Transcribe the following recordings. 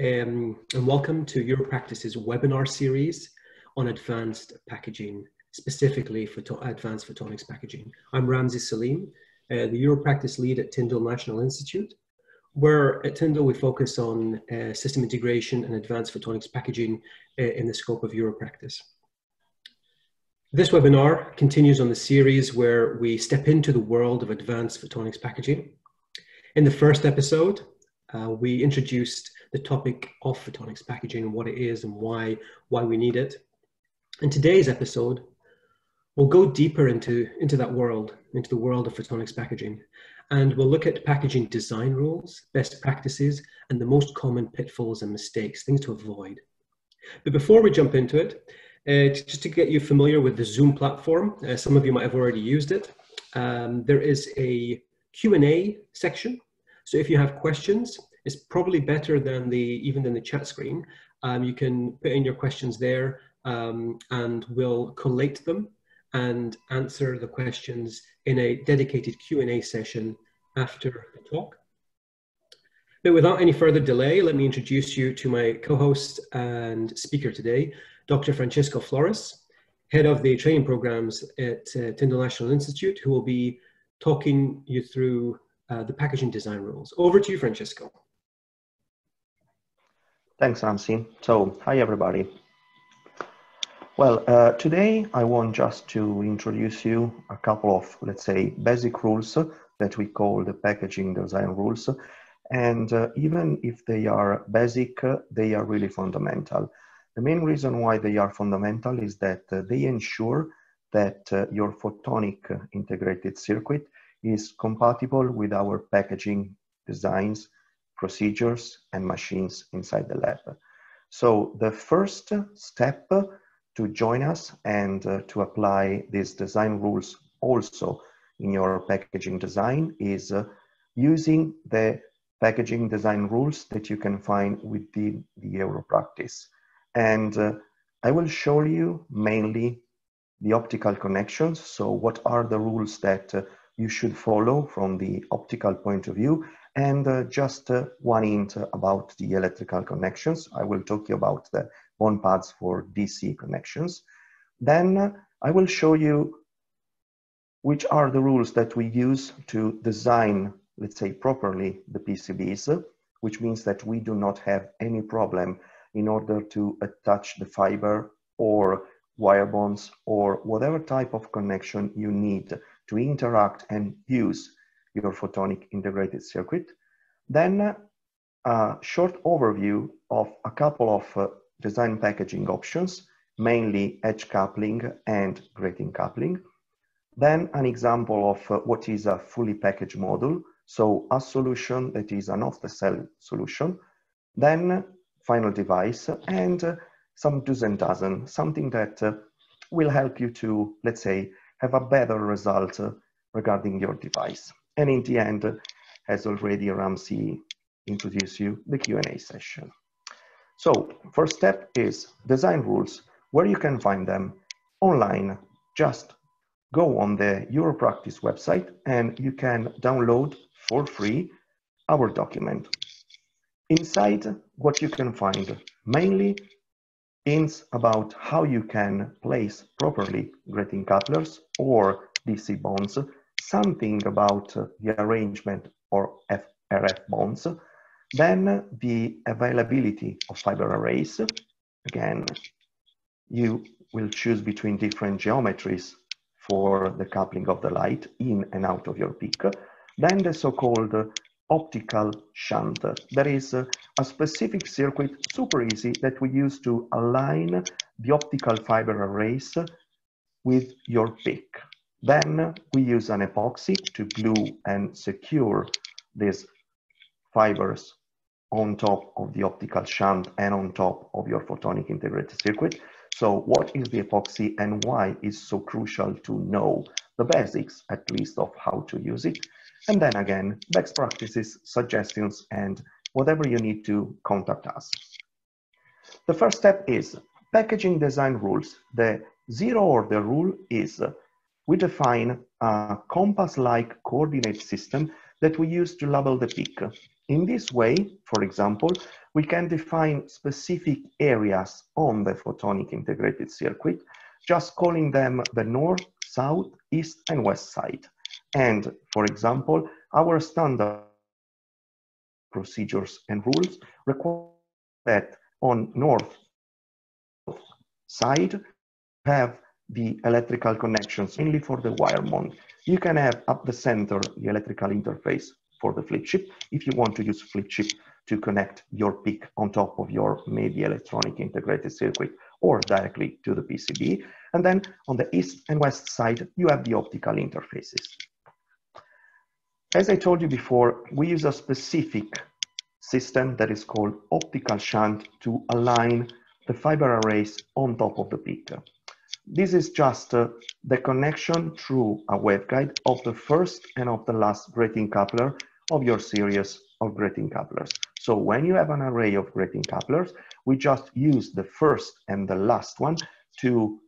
And welcome to EuroPractice's webinar series on advanced packaging, specifically for advanced photonics packaging. I'm Ramsey Selim, the EuroPractice lead at Tyndall National Institute, where at Tyndall we focus on system integration and advanced photonics packaging in the scope of EuroPractice. This webinar continues on the series where we step into the world of advanced photonics packaging. In the first episode, we introduced the topic of photonics packaging and what it is and why we need it. In today's episode, we'll go deeper into that world, into the world of photonics packaging, and we'll look at packaging design rules, best practices, and the most common pitfalls and mistakes, things to avoid. But before we jump into it, just to get you familiar with the Zoom platform, some of you might have already used it. There is a Q&A section, so if you have questions, it's probably better than even than the chat screen. You can put in your questions there, and we'll collate them and answer the questions in a dedicated Q&A session after the talk. But without any further delay, let me introduce you to my co-host and speaker today, Dr. Francesco Floris, head of the training programs at Tyndall National Institute, who will be talking you through the packaging design rules. Over to you, Francesco. Thanks, Ramsey. So, hi everybody. Well, today I want just to introduce you a couple of, let's say, basic rules that we call the packaging design rules. And even if they are basic, they are really fundamental. The main reason why they are fundamental is that they ensure that your photonic integrated circuit is compatible with our packaging designs, procedures, and machines inside the lab. So the first step to join us and to apply these design rules also in your packaging design is using the packaging design rules that you can find within the EuroPractice. And I will show you mainly the optical connections. So what are the rules that you should follow from the optical point of view, and just one hint about the electrical connections. I will talk to you about the bond pads for DC connections. Then I will show you which are the rules that we use to design, let's say, properly the PCBs, which means that we do not have any problem in order to attach the fiber or wire bonds or whatever type of connection you need to interact and use your photonic integrated circuit. Then a short overview of a couple of design packaging options, mainly edge coupling and grating coupling. Then an example of what is a fully packaged module, so a solution that is an off-the-shelf solution. Then final device and some do's and doesn't, something that will help you to, let's say, have a better result regarding your device. And in the end, as already Ramsey introduced you, the Q&A session. So first step is design rules, where you can find them online. Just go on the EuroPractice website and you can download for free our document. Inside, what you can find mainly hints about how you can place properly grating couplers or DC bonds, something about the arrangement or RF bonds, then the availability of fiber arrays. Again, you will choose between different geometries for the coupling of the light in and out of your PIC. Then the so-called optical shunt. That is a specific circuit, super easy, that we use to align the optical fiber arrays with your PIC. Then we use an epoxy to glue and secure these fibers on top of the optical shunt and on top of your photonic integrated circuit. So what is the epoxy and why is so crucial to know the basics, at least, of how to use it. And then again, best practices, suggestions, and whatever you need to contact us. The first step is packaging design rules. The zero order rule is we define a compass-like coordinate system that we use to label the PIC. In this way, for example, we can define specific areas on the photonic integrated circuit, just calling them the north, south, east, and west side. And, for example, our standard procedures and rules require that on north side, have the electrical connections, mainly for the wire bond. You can have at the center the electrical interface for the flip chip, if you want to use flip chip to connect your PIC on top of your maybe electronic integrated circuit or directly to the PCB. And then on the east and west side, you have the optical interfaces. As I told you before, we use a specific system that is called optical shunt to align the fiber arrays on top of the PIC. This is just the connection through a waveguide of the first and of the last grating coupler of your series of grating couplers. So when you have an array of grating couplers, we just use the first and the last one to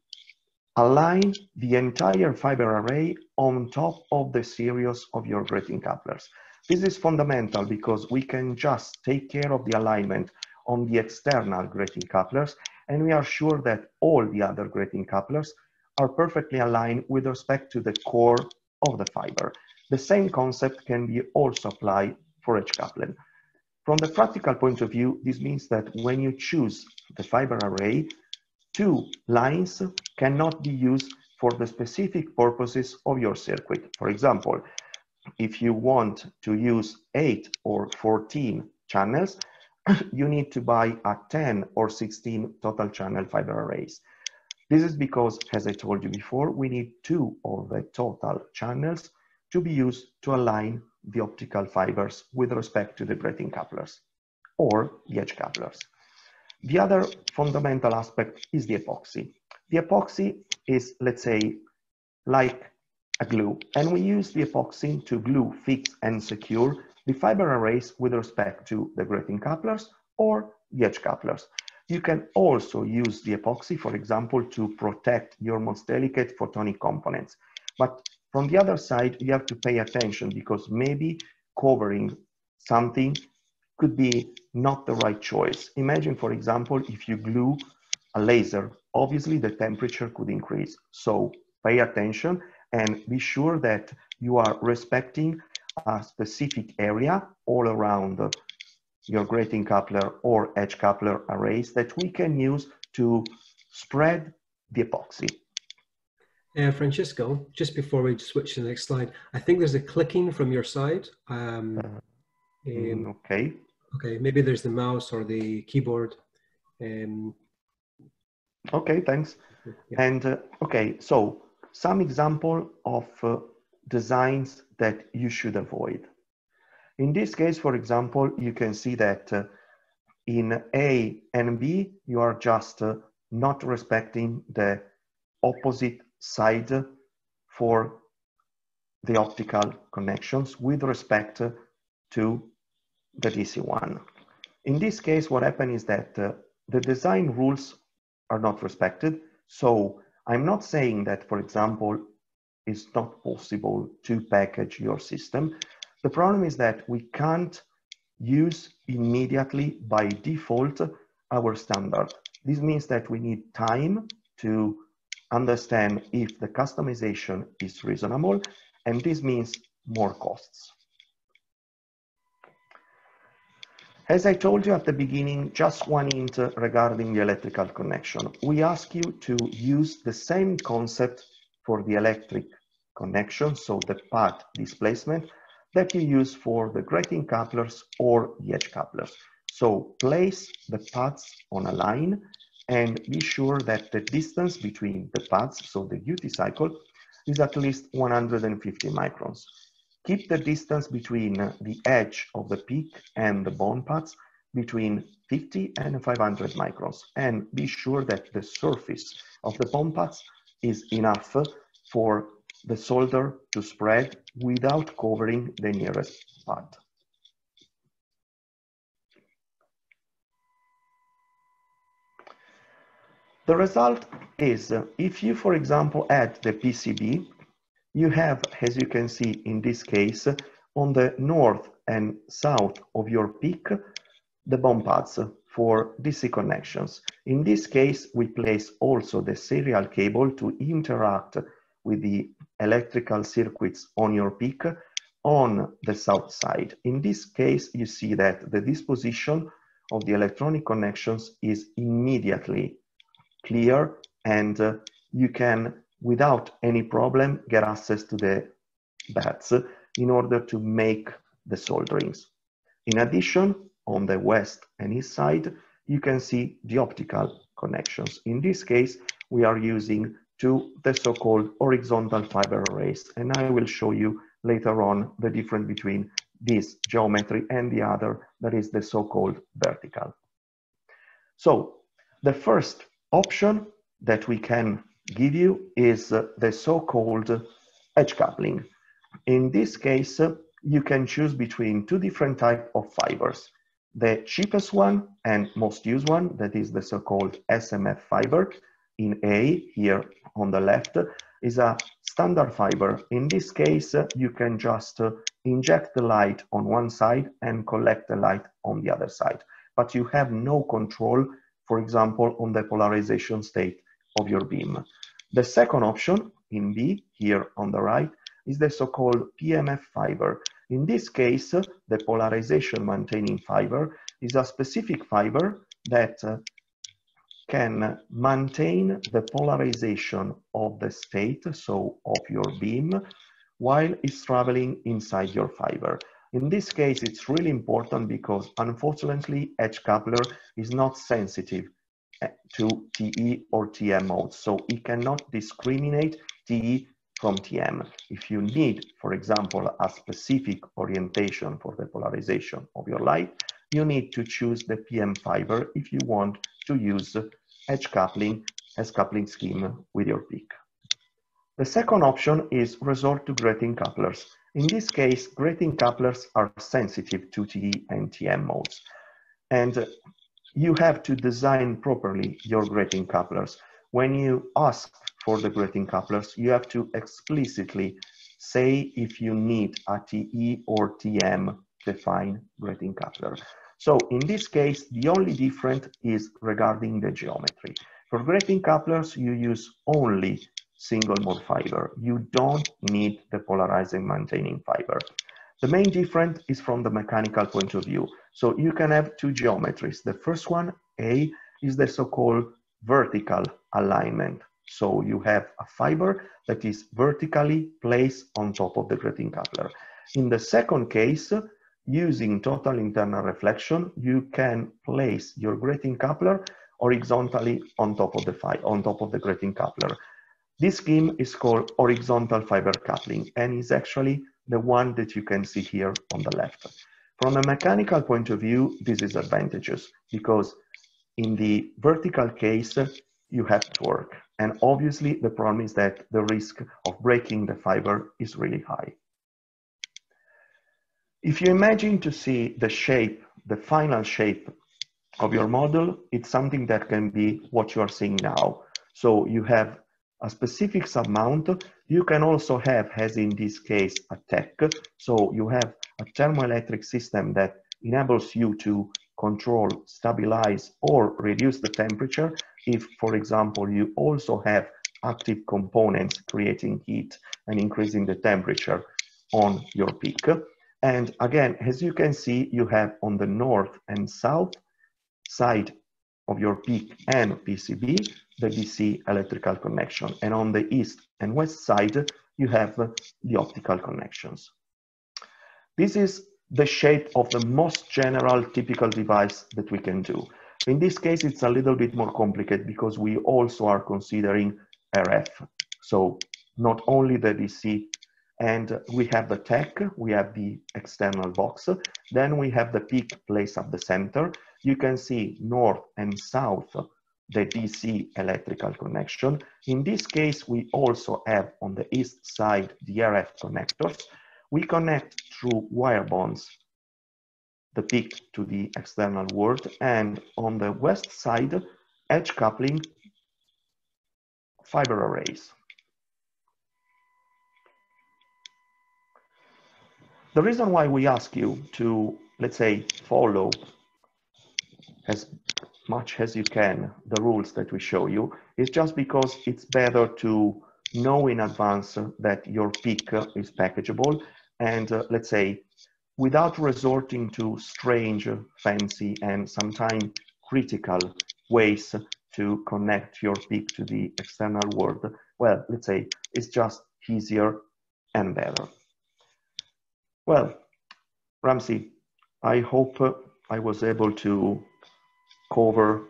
align the entire fiber array on top of the series of your grating couplers. This is fundamental because we can just take care of the alignment on the external grating couplers, and we are sure that all the other grating couplers are perfectly aligned with respect to the core of the fiber. The same concept can be also applied for edge coupling. From the practical point of view, this means that when you choose the fiber array, two lines cannot be used for the specific purposes of your circuit. For example, if you want to use 8 or 14 channels, you need to buy a 10 or 16 total channel fiber arrays. This is because, as I told you before, we need two of the total channels to be used to align the optical fibers with respect to the grating couplers or the edge couplers. The other fundamental aspect is the epoxy. The epoxy is, let's say, like a glue, and we use the epoxy to glue, fix, and secure the fiber arrays with respect to the grating couplers or the edge couplers. You can also use the epoxy, for example, to protect your most delicate photonic components. But from the other side, you have to pay attention because maybe covering something could be not the right choice. Imagine, for example, if you glue a laser, obviously the temperature could increase. So pay attention and be sure that you are respecting a specific area all around your grating coupler or edge coupler arrays that we can use to spread the epoxy. Francesco, just before we switch to the next slide, I think there's a clicking from your side. Okay. Okay, maybe there's the mouse or the keyboard. Okay, thanks. Yeah. And okay, so some example of designs that you should avoid. In this case, for example, you can see that in A and B, you are just not respecting the opposite side for the optical connections with respect to the DC1. In this case, what happened is that the design rules are not respected. So I'm not saying that, for example, it's not possible to package your system. The problem is that we can't use immediately by default our standard. This means that we need time to understand if the customization is reasonable, and this means more costs. As I told you at the beginning, just one hint regarding the electrical connection. We ask you to use the same concept for the electric connection, so the path displacement, that you use for the grating couplers or the edge couplers. So place the paths on a line and be sure that the distance between the paths, so the duty cycle, is at least 150 microns. Keep the distance between the edge of the peak and the bond paths between 50 and 500 microns, and be sure that the surface of the bond paths is enough for the solder to spread without covering the nearest path. The result is, if you, for example, add the PCB, you have, as you can see in this case, on the north and south of your PIC the bond pads for DC connections. In this case, we place also the serial cable to interact with the electrical circuits on your PIC on the south side. In this case, you see that the disposition of the electronic connections is immediately clear, and you can, without any problem, get access to the bats in order to make the solderings. In addition, on the west and east side, you can see the optical connections. In this case, we are using the so-called horizontal fiber arrays, and I will show you later on the difference between this geometry and the other, that is the so-called vertical. So the first option that we can give you is the so-called edge coupling. In this case, you can choose between two different types of fibers. The cheapest one and most used one, that is the so-called SMF fiber in A, here on the left, is a standard fiber. In this case, you can just inject the light on one side and collect the light on the other side, but you have no control, for example, on the polarization state of your beam. The second option, in B, here on the right, is the so-called PMF fiber. In this case, the polarization maintaining fiber is a specific fiber that can maintain the polarization of the state, so of your beam, while it's traveling inside your fiber. In this case, it's really important because, unfortunately, edge coupler is not sensitive to TE or TM modes, so it cannot discriminate TE from TM. If you need, for example, a specific orientation for the polarization of your light, you need to choose the PM fiber if you want to use edge coupling as coupling scheme with your PIC. The second option is resort to grating couplers. In this case, grating couplers are sensitive to TE and TM modes, and you have to design properly your grating couplers. When you ask for the grating couplers, you have to explicitly say if you need a TE or TM defined grating coupler. So in this case, the only difference is regarding the geometry. For grating couplers, you use only single mode fiber. You don't need the polarizing maintaining fiber. The main difference is from the mechanical point of view. So you can have two geometries. The first one, A, is the so-called vertical alignment. So you have a fiber that is vertically placed on top of the grating coupler. In the second case, using total internal reflection, you can place your grating coupler horizontally on top of the grating coupler. This scheme is called horizontal fiber coupling, and is actually the one that you can see here on the left. From a mechanical point of view, this is advantageous, because in the vertical case, you have torque, and obviously the problem is that the risk of breaking the fiber is really high. If you imagine to see the shape, the final shape of your model, it's something that can be what you are seeing now. So you have a specific submount. You can also have, as in this case, a TEC. So you have a thermoelectric system that enables you to control, stabilize, or reduce the temperature if, for example, you also have active components creating heat and increasing the temperature on your PIC. And again, as you can see, you have on the north and south side of your PIC and PCB, the DC electrical connection. And on the east and west side, you have the optical connections. This is the shape of the most general typical device that we can do. In this case, it's a little bit more complicated because we also are considering RF. So not only the DC, and we have the TEC, we have the external box, then we have the PIC placed at the center. You can see north and south, the DC electrical connection. In this case, we also have on the east side, the RF connectors. We connect through wire bonds the PIC to the external world, and on the west side, edge coupling fiber arrays. The reason why we ask you to, let's say, follow as much as you can the rules that we show you is just because it's better to know in advance that your PIC is packageable and let's say, without resorting to strange, fancy, and sometimes critical ways to connect your PIC to the external world, well, let's say it's just easier and better. Well, Ramsey, I hope I was able to cover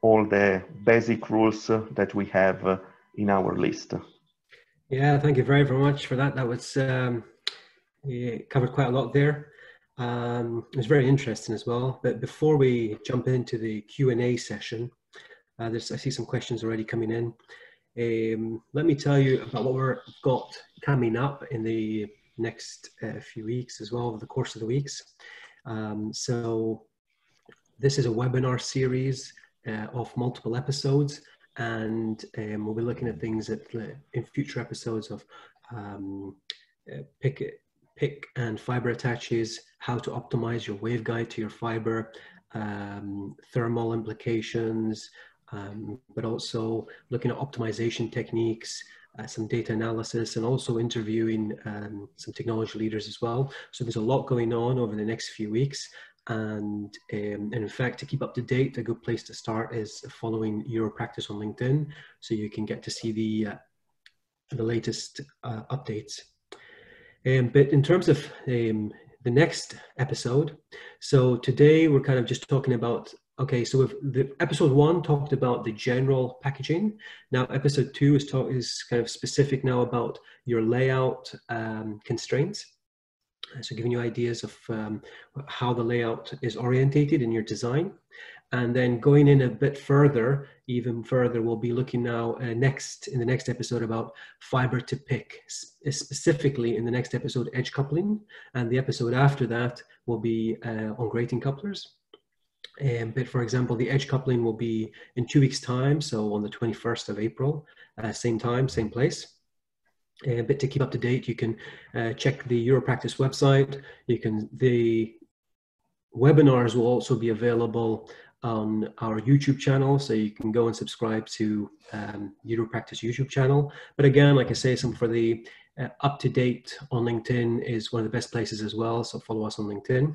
all the basic rules that we have in our list. Yeah, thank you very, very much for that. That was we covered quite a lot there. It was very interesting as well. But before we jump into the Q&A session, I see some questions already coming in. Let me tell you about what we've got coming up in the next few weeks as well, over the course of the weeks. So this is a webinar series of multiple episodes, and we'll be looking at things that, in future episodes of PIC and fiber attaches, how to optimize your waveguide to your fiber, thermal implications, but also looking at optimization techniques, some data analysis, and also interviewing some technology leaders as well. So there's a lot going on over the next few weeks. And in fact, to keep up to date, a good place to start is following EuroPractice on LinkedIn, so you can get to see the latest updates. But in terms of the next episode, so today we're kind of just talking about, okay, so the episode 1 talked about the general packaging. Now episode 2 is kind of specific now about your layout constraints. So giving you ideas of how the layout is orientated in your design. And then going in a bit further, even further, we'll be looking now in the next episode about fiber to PIC, specifically in the next episode, edge coupling. And the episode after that will be on grating couplers. But for example, the edge coupling will be in 2 weeks' time. So on the 21st of April, same time, same place. But to keep up to date, you can check the EuroPractice website. The webinars will also be available on our YouTube channel, so you can go and subscribe to EuroPractice YouTube channel. But again, like I say, for the up to date on LinkedIn is one of the best places as well. So follow us on LinkedIn.